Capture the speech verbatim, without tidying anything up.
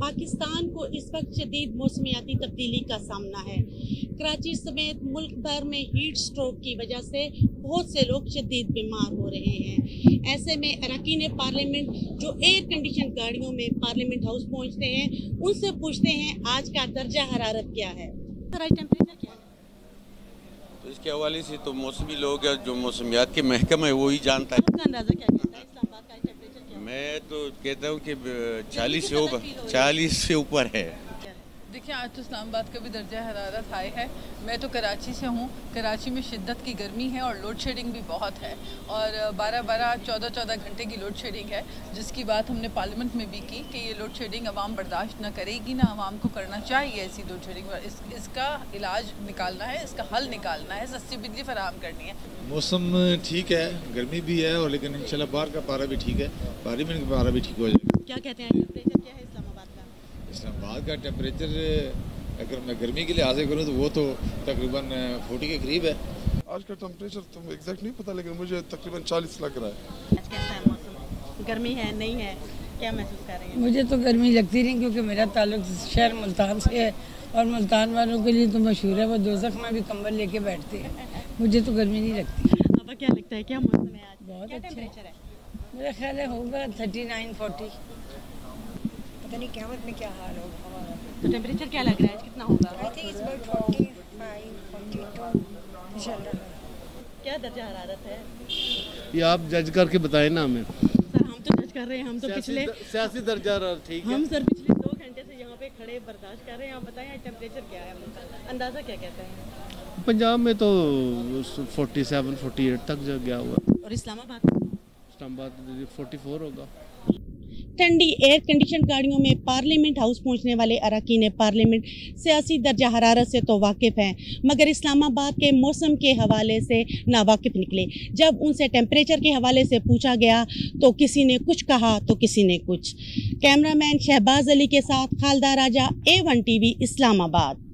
पाकिस्तान को इस वक्त शदीद मौसमियाती तब्दीली का सामना है। कराची समेत मुल्क भर में हीट स्ट्रोक की वजह से बहुत से लोग शदीद बीमार हो रहे हैं। ऐसे में अरकान पार्लियामेंट जो एयर कंडीशन गाड़ियों में पार्लियामेंट हाउस पहुंचते हैं, उनसे पूछते हैं आज का दर्जा हरारत क्या है, टेम्परेचर क्या है। तो इसके हवाले से तो मौसमी लोग हैं, जो मौसमियात के महकमे है वो ही जानता है। आपका अंदाज़ा क्या कहता है इस्लामाबाद का टेम्परेचर क्या है? मैं तो कहता हूँ कि चालीस से ऊपर चालीस से ऊपर है। देखिए आज तो इस्लामाबाद का भी दर्जा हरारत हाई है। मैं तो कराची से हूँ, कराची में शिद्दत की गर्मी है और लोड शेडिंग भी बहुत है और बारह बारह चौदह चौदह घंटे की लोड शेडिंग है, जिसकी बात हमने पार्लियामेंट में भी की कि ये लोड शेडिंग आवाम बर्दाश्त ना करेगी, ना आवाम को करना चाहिए ऐसी लोड शेडिंग। इस, इसका इलाज निकालना है, इसका हल निकालना है, सस्ती बिजली फराहम करनी है। मौसम ठीक है, गर्मी भी है और लेकिन इंशाल्लाह बाहर का पारा भी ठीक है, पार्लियामेंट का पारा भी ठीक हो जाएगा। क्या कहते हैं टेम्परेचर क्या है इस्लामाबाद का? इस्लामाबाद का टेम्परेचर अगर मैं गर्मी के लिए हाजिर करूँ तो वो तो तकरीबन फोर्टी के करीब है। आज का टेम्परेचर तो एग्जैक्ट नहीं पता, लेकिन मुझे तकरीबन चालीस लग रहा है। आज कैसा है मौसम, गर्मी है नहीं है, क्या महसूस कर रहे हैं? मुझे तो गर्मी लगती नहीं, क्योंकि मेरा ताल्लुक शहर मुल्तान से है और मुल्तान वालों के लिए तो मशहूर है, वो दोज़ख में भी कंबल लेके बैठते हैं। मुझे तो गर्मी नहीं लगती। आपको क्या लगता है क्या मौसम है आज? बहुत अच्छा है, मेरा ख्याल है होगा थर्टी नाइन फोर्टी। पता नहीं क्या में क्या हाल होगा। तो टेम्परेचर क्या लग रहा है आज कितना होगा? I think it's about forty five forty two इंशाल्लाह। क्या दर्जा हरारत है ये आप जज करके बताएं ना हमें। सर हम तो जज कर रहे हैं, हम तो पिछले सियासी दर्जा ठीक है। हम सर पिछले दो घंटे से यहाँ पे खड़े बर्दाश्त कर रहे हैं। आप बताएं आज टेम्परेचर क्या है, अंदाज़ा क्या कहते हैं? पंजाब में तो फोर्टी सेवन फोर्टी एट तक गया हुआ और इस्लामाबाद इस्लामाबाद फोर्टी फोर होगा। ठंडी एयर कंडीशन गाड़ियों में पार्लियामेंट हाउस पहुंचने वाले अरकान पार्लियामेंट सियासी दर्जा हरारत से तो वाकिफ़ हैं, मगर इस्लामाबाद के मौसम के हवाले से नावाकिफ़ निकले। जब उनसे टेम्परेचर के हवाले से पूछा गया तो किसी ने कुछ कहा तो किसी ने कुछ। कैमरामैन शहबाज अली के साथ Khalida Raja, A one TV, Islamabad.